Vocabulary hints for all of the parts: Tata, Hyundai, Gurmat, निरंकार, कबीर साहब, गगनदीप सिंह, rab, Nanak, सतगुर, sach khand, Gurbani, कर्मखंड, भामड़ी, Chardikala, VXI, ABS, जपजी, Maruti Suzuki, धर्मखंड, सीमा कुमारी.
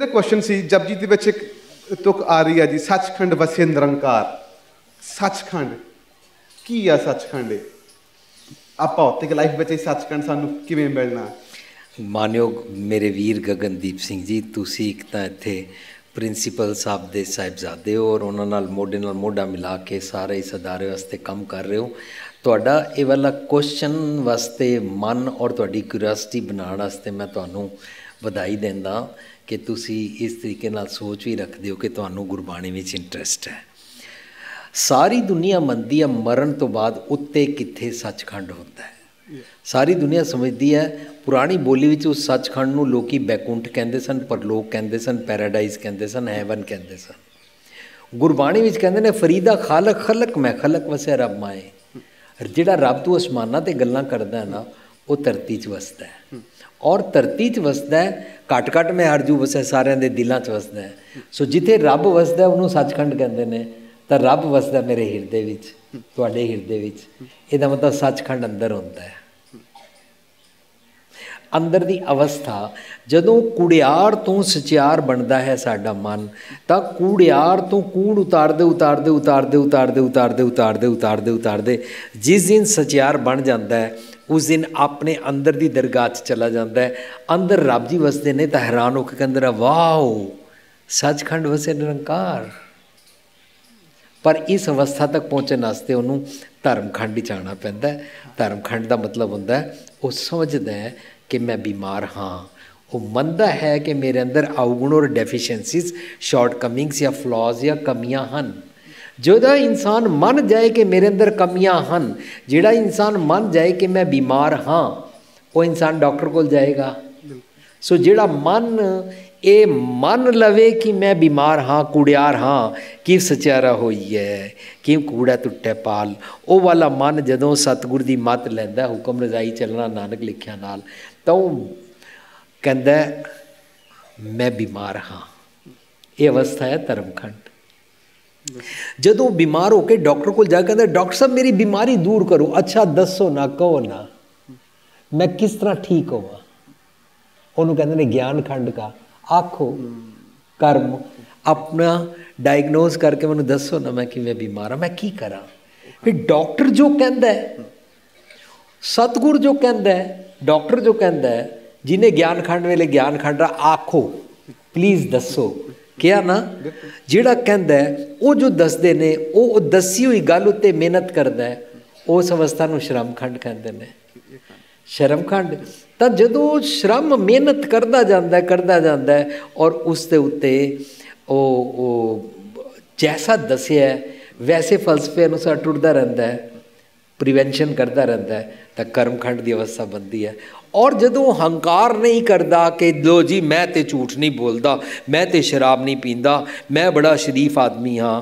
मेरा क्वेश्चन सी जपजी दे विच इक तुक आ रही है जी सचखंड वसे निरंकार। सचखंड की है? सचखंड आप भौतिक लाइफ में सचखंड सानू किवें मिलना? मान्योग मेरे वीर गगनदीप सिंह जी तुसी एक तां इत्थे प्रिंसीपल साहब दे साहिबजादे हो और उन्होंने मोढ़े नाल मोढ़ा मिला के सारे इस अदारे वास्ते काम कर रहे हो। तुहाडा इह वाला क्वेश्चन वास्ते मन और तुहाडी क्यूरियोसिटी बनाने वास्ते मैं तुहानू बधाई देंदा कि तुसी इस तरीके नाल सोच भी रखते हो कि तुहानू गुरबाणी विच इंटरेस्ट है। सारी दुनिया मनदी है मरण तो बाद उत्ते किथे सचखंड होंदा है। सारी दुनिया समझती है, पुरानी बोली विच उस सचखंड नू लोकी बैकुंठ कहंदे सन, परलोक कहंदे सन, पैराडाइज कहंदे सन, हैवन कहंदे सन। गुरबाणी विच कहंदे ने फरीदा खालक खलक मैं खलक वसे रब माए। जिहड़ा रब तू आसमाना ते गल्लां करदा है ना वह धरती च वसदा है और धरती च वसदा है घट घट मैं अर्जू वसे सारियां दे दिलां च वसदा है। सो जिथे रब वसदा उहनूं सचखंड कहंदे ने। तो रब वसदा मेरे हिरदे विच, तुहाडे हिरदे विच। इहदा मतलब सचखंड अंदर हुंदा है। अंदर दी अवस्था जदों कूड़ियार तो सचियार बनता है साडा मन, तो कूड़ियार तो कूड़ उतारते उतारते उतारते उतारते उतारते उतारते उतारते उतारते जिस दिन सचियार बन जाता है उस दिन अपने अंदर की दरगाह चला जाता है। अंदर रब जी वसते ने तो हैरान होकर कहते हैं वाओ सचखंड वसे निरंकार। पर इस अवस्था तक पहुँचने वास्ते उन्होंने धर्मखंड ही जाना पैंदा है। धर्मखंड का मतलब होंदा है वो समझदा है कि मैं बीमार हाँ, वो मनता है कि मेरे अंदर अवगुण और डेफिशिएंसीज शॉर्टकमिंग्स या फ्लॉज या कमियां हैं। जोड़ा इंसान मन जाए कि मेरे अंदर कमियां हैं, जोड़ा इंसान मन जाए कि मैं बीमार हाँ, वो इंसान डॉक्टर को जाएगा। सो जोड़ा मन ये मन लवे कि मैं बीमार हाँ, कूड़ियार हाँ, कि सचारा होई है कि कूड़ा टुटे पाल, वो वाला मन जदों सतगुर की मत लैंदा हुक्म रजाई चलना नानक लिखिया नाल, तो कहता मैं बीमार हाँ। ये अवस्था है धर्मखंड। जदों बीमार होकर डॉक्टर को जा कहता डॉक्टर साहब मेरी बीमारी दूर करो, अच्छा दसो ना, कहो ना मैं किस तरह ठीक होवा। उन्होंने कहते हैं ज्ञान खंड का आखो कर्म अपना डायग्नोज करके मैं दसो ना मैं कि मैं बीमार हाँ, मैं की करा। फिर डॉक्टर जो कहता है, सतगुर जो कहता है, डॉक्टर जो कहता है, जिन्हें ज्ञान खंड वेले ज्ञान खंड आखो प्लीज़ दसो क्या ना, जिहड़ा कहता है वो जो दसते ने वो दसी हुई गल उत्ते मेहनत करता है, उस अवस्था नूं श्रम खंड कहते हैं। श्रम खंड तो जदों श्रम मेहनत करता जाता है और उसके उत्ते जैसा दसिया वैसे फलसफे अनुसार टुरदा रहता है, प्रिवेंशन करता रहता है, तो कर्मखंड की अवस्था बनती है। और जदों हंकार नहीं करता कि लो जी मैं तो झूठ नहीं बोलता, मैं तो शराब नहीं पींदा, मैं बड़ा शरीफ आदमी हाँ,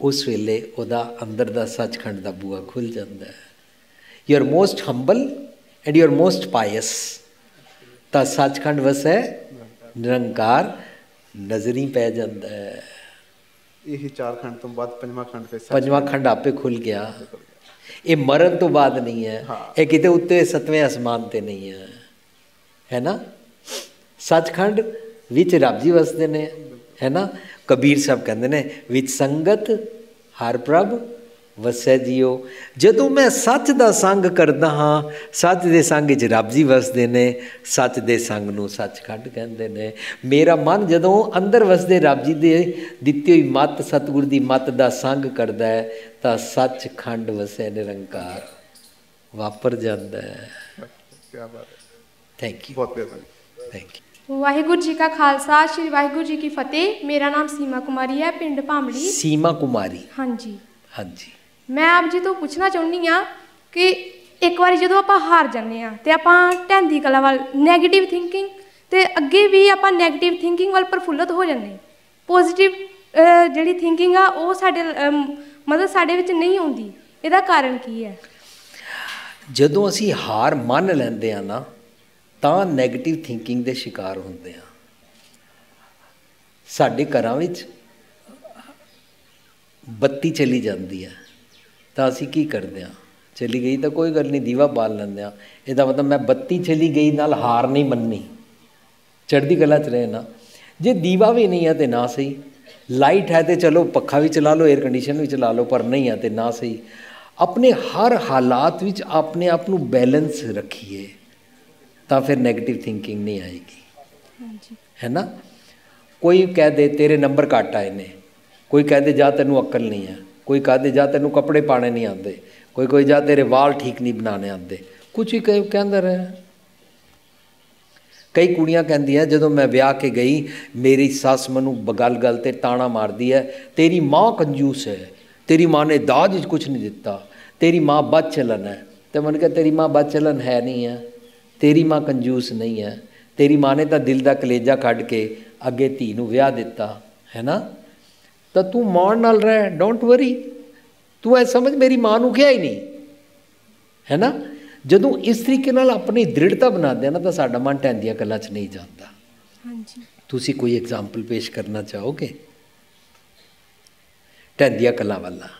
उस वेले उहदा अंदर दा सचखंड दा बूआ खुल जाता है। You are most humble and you are most pious, तो सचखंड वसे निरंकार नजरी पै जाता है। यही चार खंड तो बाद पंजवा खंड पे पंजवा खंड आपे खुल गया। ये मरण तो बाद नहीं है, ये किते उत्ते सतवें आसमान ते नहीं है, है ना। सचखंड विच रब जी वसदे ने, है ना। कबीर साहब कहते ने विच संगत हर प्रभ वसै जियो। जदों मैं सच का संग करता हाँ, सच के संग च रब जी वसदे ने, सच के संग नूं सचखंड कहते हैं। मेरा मन जदों अंदर वसदे रब जी दे दित्ती हुई मत सतगुर की मत का संग करता है, तो सचखंड वसै निरंकार वापर जाता है। Thank you, thank you. Waheguru ji का खालसा, श्री वाहिगुरु जी की फतेह। मेरा नाम सीमा कुमारी है, पिंड भामड़ी। सीमा कुमारी, हाँ जी, हाँ जी। मैं आप जी तो पूछना चाहनी हाँ कि एक बार जो आप हार जाते हैं तो आप ढेंदी कला वाल नैगेटिव थिंकिंग तो अगे भी आप नैगेटिव थिंकिंग वाल प्रफुल्लित हो जाने, पॉजिटिव जी थिंकिंग आ वो साढ़े मतलब साढ़े विच नहीं आती। इसदा कारण की है? जदों असी हार मान लैंदे आ ना तो नैगेटिव थिंकिंग के शिकार होंदे हैं। साढ़े घरां विच बत्ती चली जाती है तो असी की करते हैं, चली गई तो कोई गल नहीं दीवा बाल लैंदे। इहदा मतलब मैं बत्ती चली गई नाल हार नहीं मन्नी। चढ़ती कला च रहे ना, जे दीवा भी नहीं है तो ना सही, लाइट है तो चलो पखा भी चला लो, एयर कंडीशन भी चला लो, पर नहीं है तो ना सही। अपने हर हालात विच अपने आप को बैलेंस रखिए तो फिर नैगेटिव थिंकिंग नहीं आएगी, है ना। कोई कह दे तेरे नंबर घट आए ने, कोई कह दे जा तेनू अक्ल नहीं है, कोई कह दे जा तेनू कपड़े पाने नहीं आते, कोई जा तेरे वाल ठीक नहीं बनाने आते, कुछ ही कहता रहा। कई कुड़ियाँ कहदियाँ जदों मैं ब्याह के गई मेरी सस मैनू गल गल ते ताना मारदी है, तेरी माँ कंजूस है, तेरी माँ ने दाज कुछ नहीं दिता, तेरी माँ बद चलन है। तो मैंने कहा तेरी माँ बद चलन है नहीं है, तेरी माँ कंजूस नहीं है, तेरी माँ ने तो दिल का कलेजा कढ़ के अगे धी नूं विआह दिता है ना, तो तू माण नाल रह, डोंट वरी, तू ऐ समझ मेरी माँ नूं किहा ही नहीं, है ना। जदों इस तरीके नाल अपनी दृढ़ता बनाते हैं ना तो साडा मन टैंदियां कलां च नहीं जाता। हाँ जी, तुसीं कोई एग्जाम्पल पेश करना चाहोगे टैंदियां कलां वाला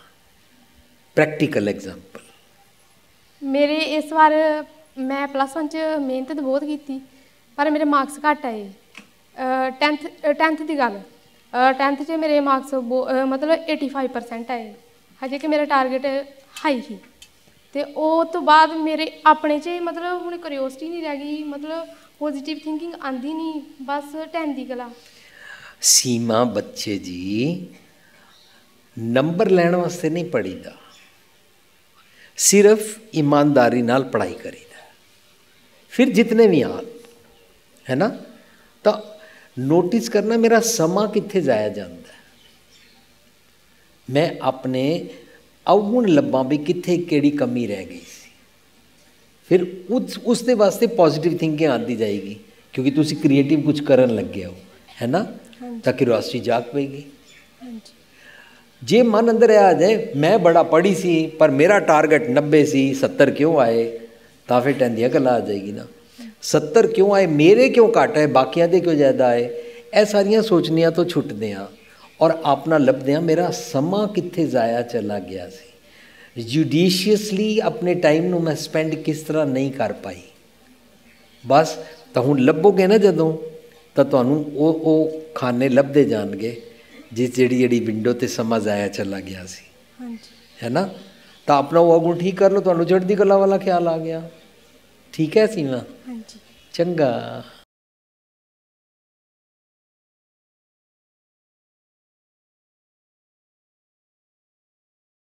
प्रैक्टिकल एग्जाम्पल? मेरे इस बार मैं प्लस वन च मेहनत तो बहुत की पर मेरे मार्क्स घट आए, टेंथ की गल, टेंथ च मेरे मार्क्स मतलब 85% आए, हजे कि मेरा टारगेट हाई ही। तो वो तो बाद मेरे अपने च मतलब हूँ क्यूरियोसिटी नहीं रह गई, मतलब पॉजिटिव थिंकिंग आती नहीं, बस टाइम दी गला। सीमा बच्चे जी नंबर लैण वास्ते नहीं पढ़ीदा, सिर्फ ईमानदारी नाल पढ़ाई करीदा, फिर जितने भी आन है ना। तो नोटिस करना मेरा समा कित्थे जाया जाता है, मैं अपने अवगुण लब्बा भी कित्थे केड़ी कमी रह गई सी, फिर उसके वास्ते पॉजिटिव थिंकिंग आती जाएगी क्योंकि तुसी क्रिएटिव कुछ करन लगे हो, है ना। तो क्यूरियोसिटी जाग पेगी। जे मन अंदर आ जाए मैं बड़ा पढ़ी सी पर मेरा टारगेट 90 सी, 70 क्यों आए, तो फिर टैंदियां गल्ल आ जाएगी ना। 70 क्यों आए, मेरे क्यों घट आए, बाकियां दे क्यों ज़्यादा आए, यह सारियां सोचनियां तो छुटते हैं और अपना लभदे हैं मेरा समा कित्थे जाया चला गया सी। जुडिशियसली अपने टाइम नूं मैं स्पेंड किस तरह नहीं कर पाई, बस तो हुण लभोगे ना जदों तो तुहानूं ओ खाने लभदे जाणगे जिस जिहड़ी जिहड़ी विंडो ते समा जाया चला गया सी। हाँ जी, है ना। तो अपना वो गुण ठीक कर लो, तुहानूं चढ़दी कला वाला ख्याल आ गया, ठीक है सीमा? हाँ जी, चंगा।